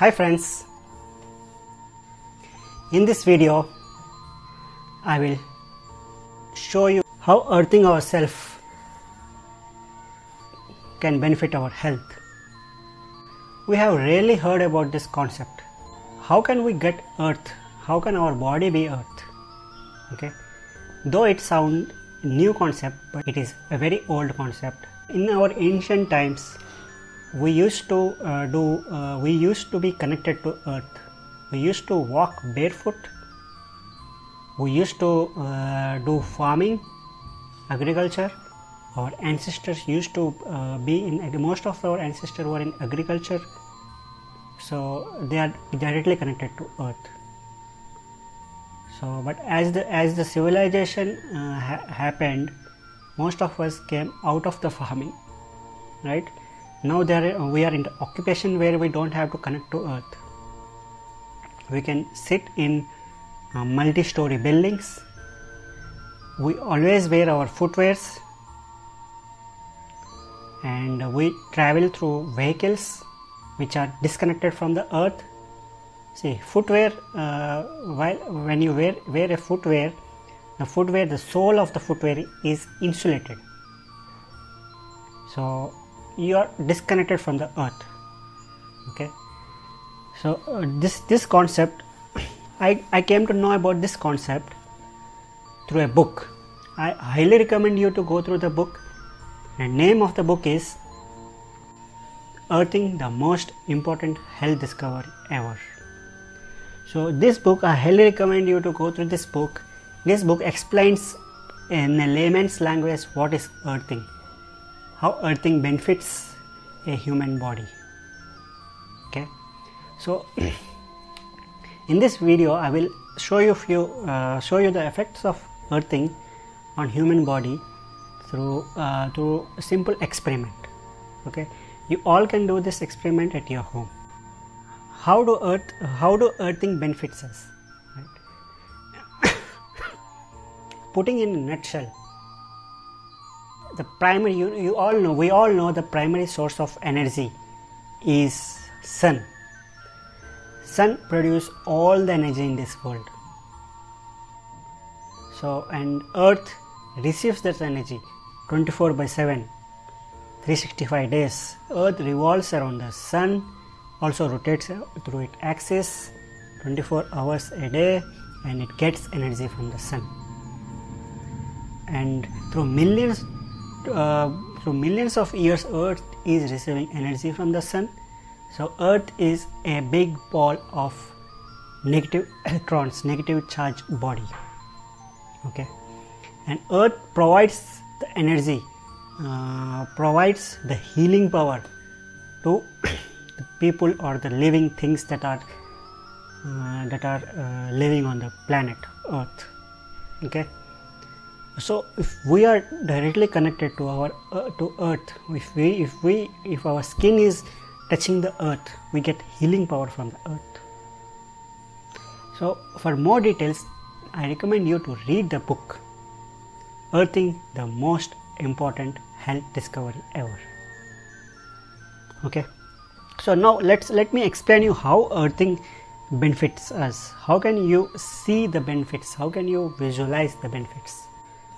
Hi friends, in this video I will show you how earthing ourselves can benefit our health. We have rarely heard about this concept. How can we get earth? How can our body be earth? Okay, though it sounds new concept, but it is a very old concept. In our ancient times, we used to be connected to earth. We used to walk barefoot. We used to do farming, agriculture. Our ancestors used to most of our ancestors were in agriculture, so they are directly connected to earth. So, but as the civilization happened, most of us came out of the farming, right? Now we are in the occupation where we don't have to connect to earth. We can sit in multi-story buildings. We always wear our footwears, and we travel through vehicles which are disconnected from the earth. See, footwear, when you wear a footwear, the sole of the footwear is insulated. So you are disconnected from the earth. Okay. So this concept, I came to know about this concept through a book. I highly recommend you to go through the book. The name of the book is Earthing, the Most Important Health Discovery Ever. So this book, I highly recommend you to go through this book. This book explains in a layman's language what is earthing, how earthing benefits a human body. Okay, so in this video I will show you the effects of earthing on human body through a simple experiment. Okay, you all can do this experiment at your home. How do earthing benefits us? Right? Putting in a nutshell, the primary, we all know the primary source of energy is sun. Sun produces all the energy in this world. So, and earth receives that energy 24/7, 365 days. Earth revolves around the sun, also rotates through its axis 24 hours a day, and it gets energy from the sun. And through millions of years, earth is receiving energy from the sun. So earth is a big ball of negative electrons, negative charged body. Okay, and earth provides the energy, provides the healing power to the people or the living things that are living on the planet earth. Okay, so if we are directly connected to our earth, if our skin is touching the earth, we get healing power from the earth. So for more details, I recommend you to read the book Earthing, the Most Important Health Discovery Ever. Okay, so now let me explain you how earthing benefits us. How can you see the benefits? How can you visualize the benefits?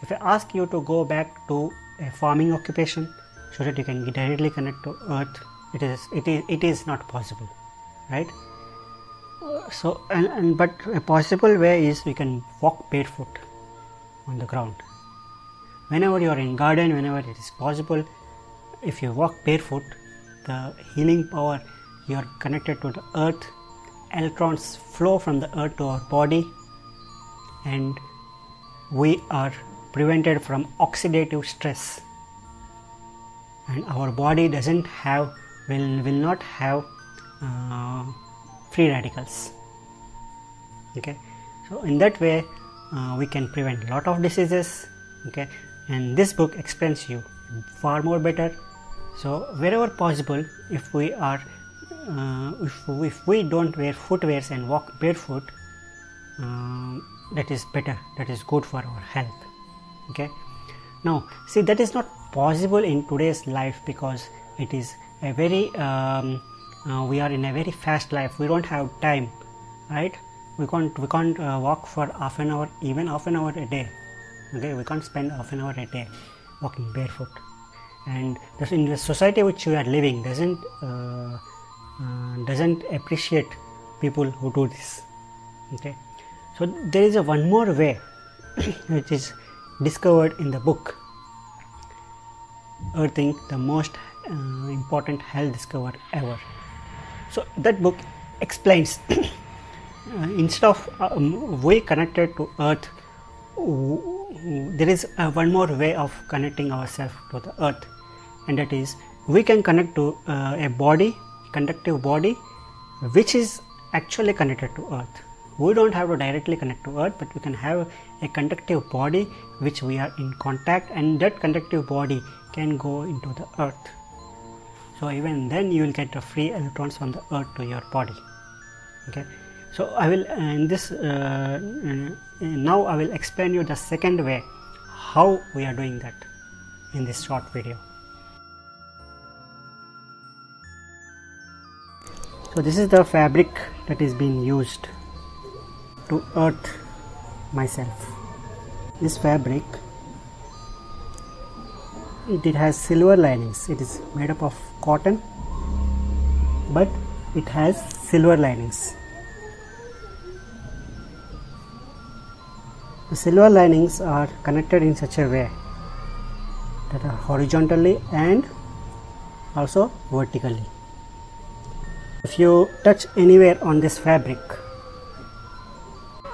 If I ask you to go back to a farming occupation so that you can directly connect to earth, it is not possible, right? So but a possible way is you can walk barefoot on the ground. Whenever you are in garden, whenever it is possible, if you walk barefoot, the healing power, you are connected to the earth. Electrons flow from the earth to our body, and we are prevented from oxidative stress, and our body will not have free radicals. Okay, so in that way we can prevent a lot of diseases. Okay, and this book explains you far more better. So wherever possible, if we are if we don't wear footwears and walk barefoot, that is better, that is good for our health. Okay, now see, that is not possible in today's life because it is a very we are in a very fast life, we don't have time, right? We can't walk for half an hour, even half an hour a day. Okay, we can't spend half an hour a day walking barefoot. And this, in the society which we are living, doesn't appreciate people who do this. Okay, so there is one more way which is discovered in the book Earthing, the most important health discovered ever. So that book explains instead of way connected to earth, there is one more way of connecting ourselves to the earth, and that is we can connect to a body, conductive body, which is actually connected to earth. We don't have to directly connect to earth, but we can have a conductive body which we are in contact, and that conductive body can go into the earth. So even then you will get the free electrons from the earth to your body. Okay, so I will now I will explain you the second way how we are doing that in this short video. So this is the fabric that is being used to earth myself. This fabric, it has silver linings. It is made up of cotton, but it has silver linings. The silver linings are connected in such a way that are horizontally and also vertically. If you touch anywhere on this fabric,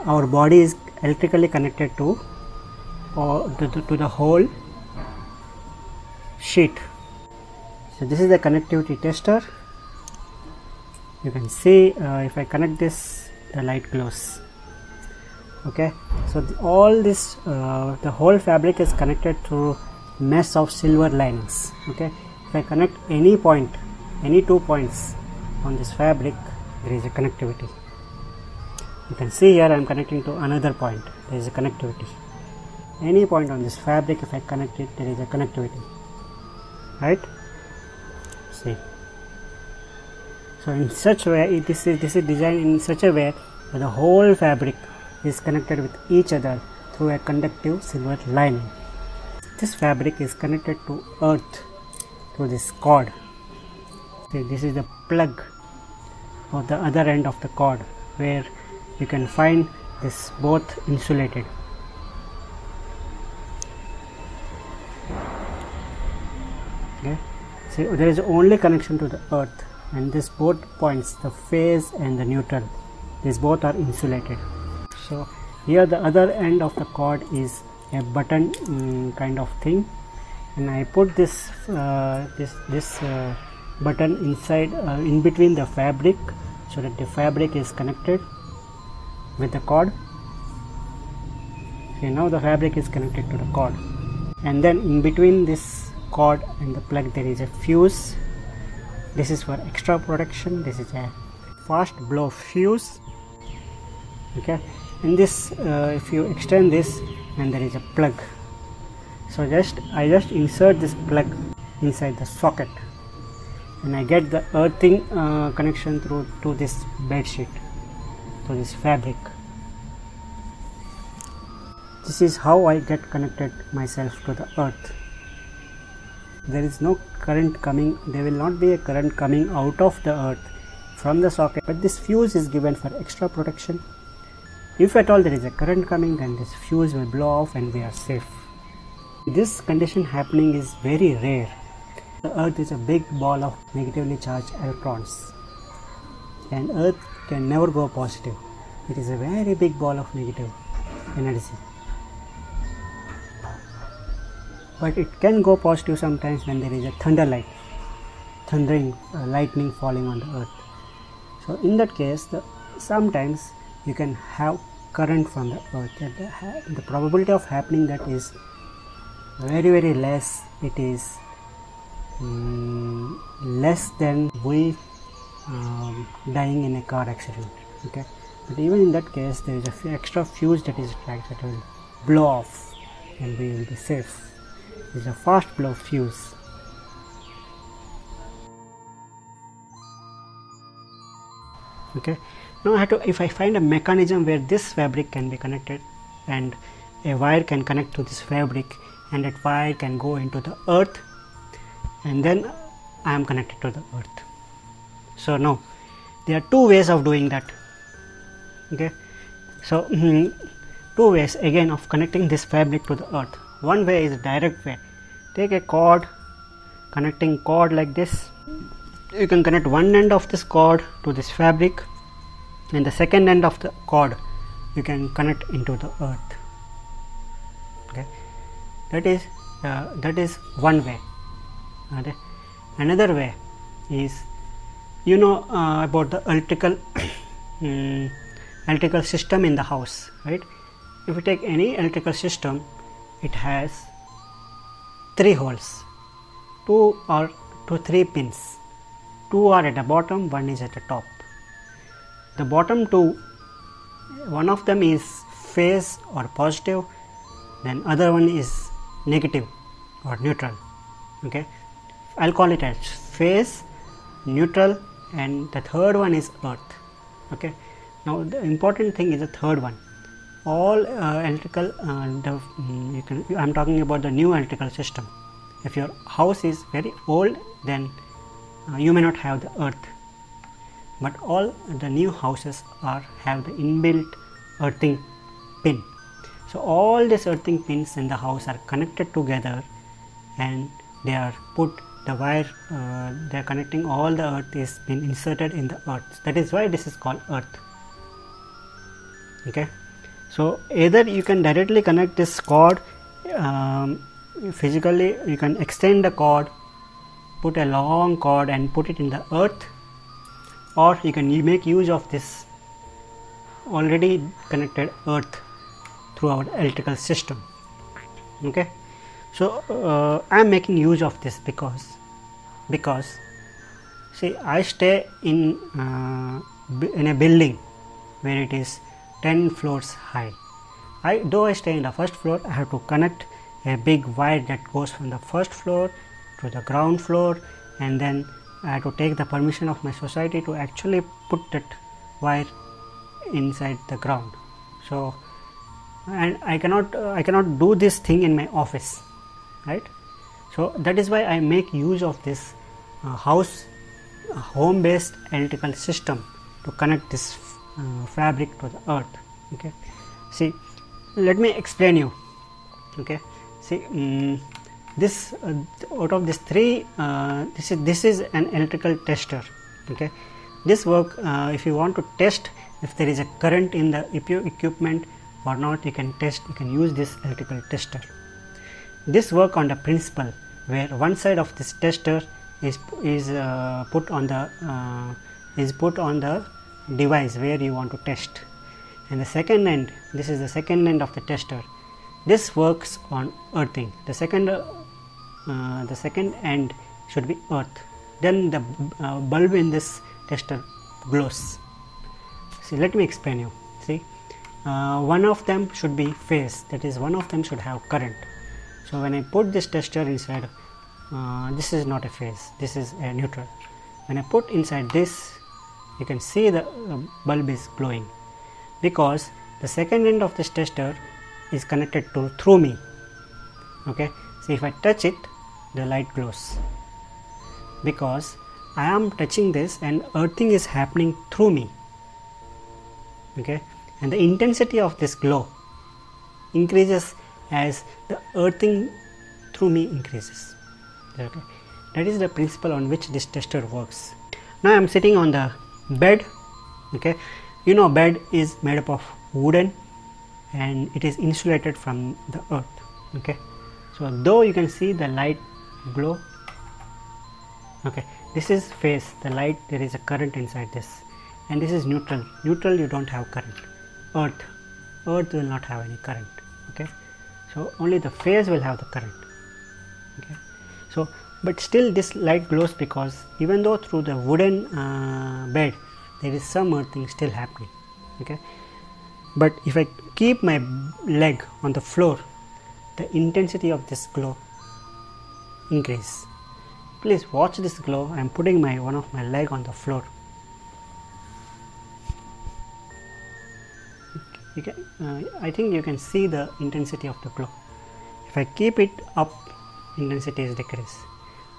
our body is electrically connected to the whole sheet. So this is the connectivity tester. You can see if I connect this, the light glows. Okay, so the whole fabric is connected through mesh of silver linings. Okay, if I connect any point, any 2 points on this fabric, there is a connectivity. You can see here I am connecting to another point, there is a connectivity. Any point on this fabric, if I connect it, there is a connectivity. Right? See. So in such way, this is designed in such a way that the whole fabric is connected with each other through a conductive silver lining. This fabric is connected to earth through this cord. See, this is the plug of the other end of the cord where you can find this both insulated. Okay. So there is only connection to the earth, and these both points, the phase and the neutral, these both are insulated. So here the other end of the cord is a button kind of thing, and I put this button inside in between the fabric so that the fabric is connected with the cord. See, now the fabric is connected to the cord, and then in between this cord and the plug there is a fuse. This is for extra protection. This is a fast blow fuse. Okay, and this if you extend this, and there is a plug. So I just insert this plug inside the socket, and I get the earthing connection through to this bedsheet, to this fabric. This is how I get connected myself to the earth. There is no current coming, there will not be a current coming out of the earth from the socket, but this fuse is given for extra protection. If at all there is a current coming, then this fuse will blow off and we are safe. This condition happening is very rare. The earth is a big ball of negatively charged electrons, and earth can never go positive. It is a very big ball of negative energy. But it can go positive sometimes when there is a lightning falling on the earth. So in that case, sometimes you can have current from the earth. The probability of happening that is very, very less. It is less than we dying in a car accident. Okay, but even in that case there is a extra fuse that is attached that will blow off and we will be safe. It is a fast blow fuse. Okay, now I have to, if I find a mechanism where this fabric can be connected and a wire can connect to this fabric and that wire can go into the earth and then I am connected to the earth. So now there are two ways of doing that. Okay, so two ways again of connecting this fabric to the earth. One way is a direct way. Take a cord, connecting cord like this. You can connect one end of this cord to this fabric and the second end of the cord you can connect into the earth. Okay, that is one way. Okay. Another way is, you know about the electrical electrical system in the house, right? If you take any electrical system, it has three holes, two or three pins. Two are at the bottom, one is at the top. The bottom two, one of them is phase or positive, then other one is negative or neutral. Okay, I'll call it as phase, neutral, and the third one is earth. Okay, now the important thing is the third one. All electrical, I'm talking about the new electrical system. If your house is very old, then you may not have the earth, but all the new houses have the inbuilt earthing pin. So all these earthing pins in the house are connected together and they are put, the wire they are connecting, all the earth is been inserted in the earth. That is why this is called earth. Okay, so either you can directly connect this cord, physically you can extend the cord, put a long cord and put it in the earth, or you can make use of this already connected earth through our electrical system. Okay, so I am making use of this because see, I stay in a building where it is 10 floors high. Though I stay in the first floor, I have to connect a big wire that goes from the first floor to the ground floor, and then I have to take the permission of my society to actually put that wire inside the ground. So, and I cannot do this thing in my office, right? So that is why I make use of this home-based electrical system to connect this fabric to the earth. Okay, see, let me explain you. Okay, see, this out of these three, this is an electrical tester. Okay, this work, if you want to test if there is a current in the equipment or not, you can test, you can use this electrical tester. This work on the principle where one side of this tester is put on the device where you want to test, and the second end, this is the second end of the tester. This works on earthing. The second end should be earth. Then the bulb in this tester glows. See, let me explain you. See, one of them should be phase. That is, one of them should have current. So when I put this tester inside, this is not a phase. This is a neutral. When I put inside this, you can see the bulb is glowing because the second end of this tester is connected to through me. Okay, so if I touch it, the light glows because I am touching this and earthing is happening through me. Okay, and the intensity of this glow increases as the earthing through me increases. Okay, that is the principle on which this tester works. Now I am sitting on the bed. Okay, you know, bed is made up of wooden and it is insulated from the earth. Okay, so though you can see the light glow. Okay, this is phase, the light, there is a current inside this, and this is neutral. Neutral, you don't have current. Earth will not have any current. Okay, so only the phase will have the current. Okay, so but still this light glows because even though through the wooden bed there is some earthing still happening. Okay, but if I keep my leg on the floor, the intensity of this glow increases. Please watch this glow. I am putting one of my leg on the floor. you can, I think you can see the intensity of the glow. If I keep it up, intensity is decreased,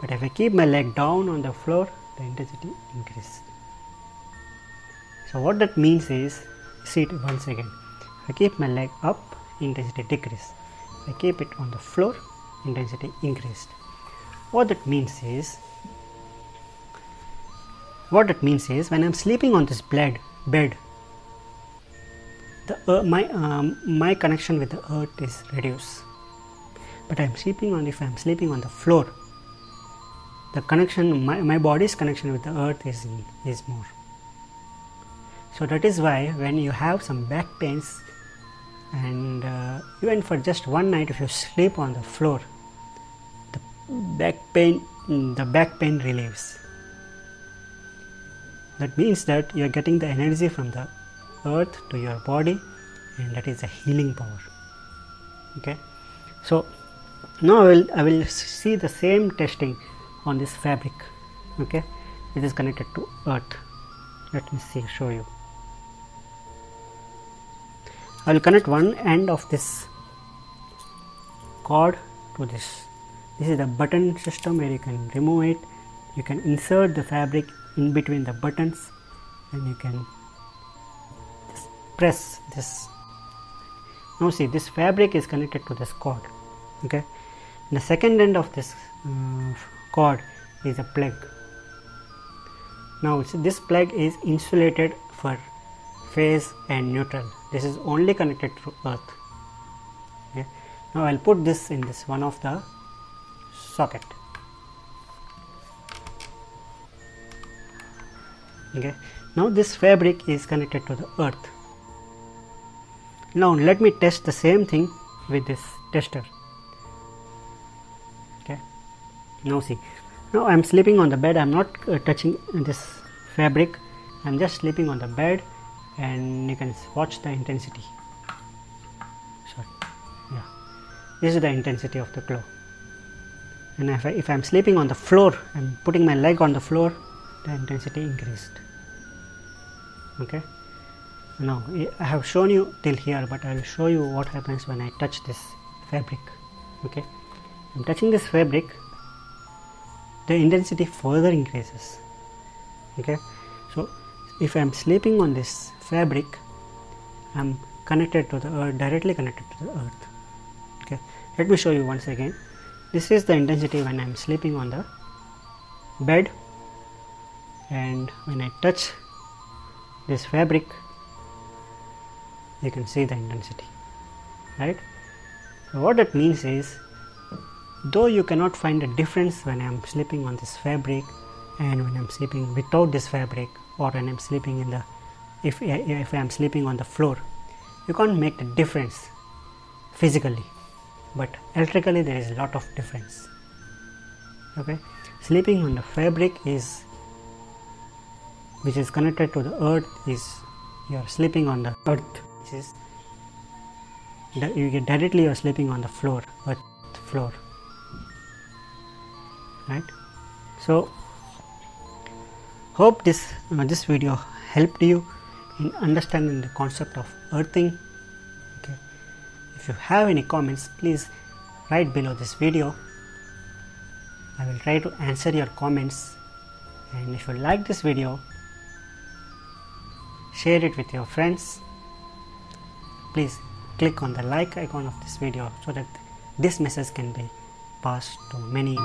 but if I keep my leg down on the floor, the intensity increases. So what that means is, see it once again, if I keep my leg up, intensity decreased, if I keep it on the floor, intensity increased. What that means is when I am sleeping on this bed, my connection with the earth is reduced. But if I am sleeping on the floor, the connection, my body's connection with the earth is more. So that is why when you have some back pains, and even for just one night, if you sleep on the floor, the back pain relieves. That means that you are getting the energy from the earth to your body, and that is a healing power. Okay, so now I will see the same testing on this fabric. Okay, it is connected to earth. Let me show you. I will connect one end of this cord to this. This is the button system where you can remove it, you can insert the fabric in between the buttons, and you can just press this. Now see, this fabric is connected to this cord. Okay, and the second end of this cord is a plug. Now see, this plug is insulated for phase and neutral. This is only connected to earth. Okay? Now I will put this in this one of the socket. Okay, now this fabric is connected to the earth. Now let me test the same thing with this tester. Okay, now see, now I am sleeping on the bed. I am not touching this fabric. I am just sleeping on the bed, and you can watch the intensity. Sorry, yeah, this is the intensity of the glow. And if I am sleeping on the floor, I am putting my leg on the floor, the intensity increased. Okay, now I have shown you till here, but I will show you what happens when I touch this fabric. Okay, I am touching this fabric, the intensity further increases. Okay, so if I am sleeping on this fabric, I am connected to the earth, directly connected to the earth. Okay, let me show you once again. This is the intensity when I am sleeping on the bed, and when I touch this fabric, you can see the intensity, right? So what that means is, though you cannot find a difference when I am sleeping on this fabric and when I am sleeping without this fabric, or when I am sleeping in the if I am sleeping on the floor, you can't make the difference physically. But electrically there is a lot of difference. Okay, sleeping on the fabric is, which is connected to the earth, is you are sleeping on the earth, which is directly you are sleeping on the floor, earth floor, right? So hope this video helped you in understanding the concept of earthing. If you have any comments, please write below this video. I will try to answer your comments. And if you like this video, share it with your friends. Please click on the like icon of this video so that this message can be passed to many.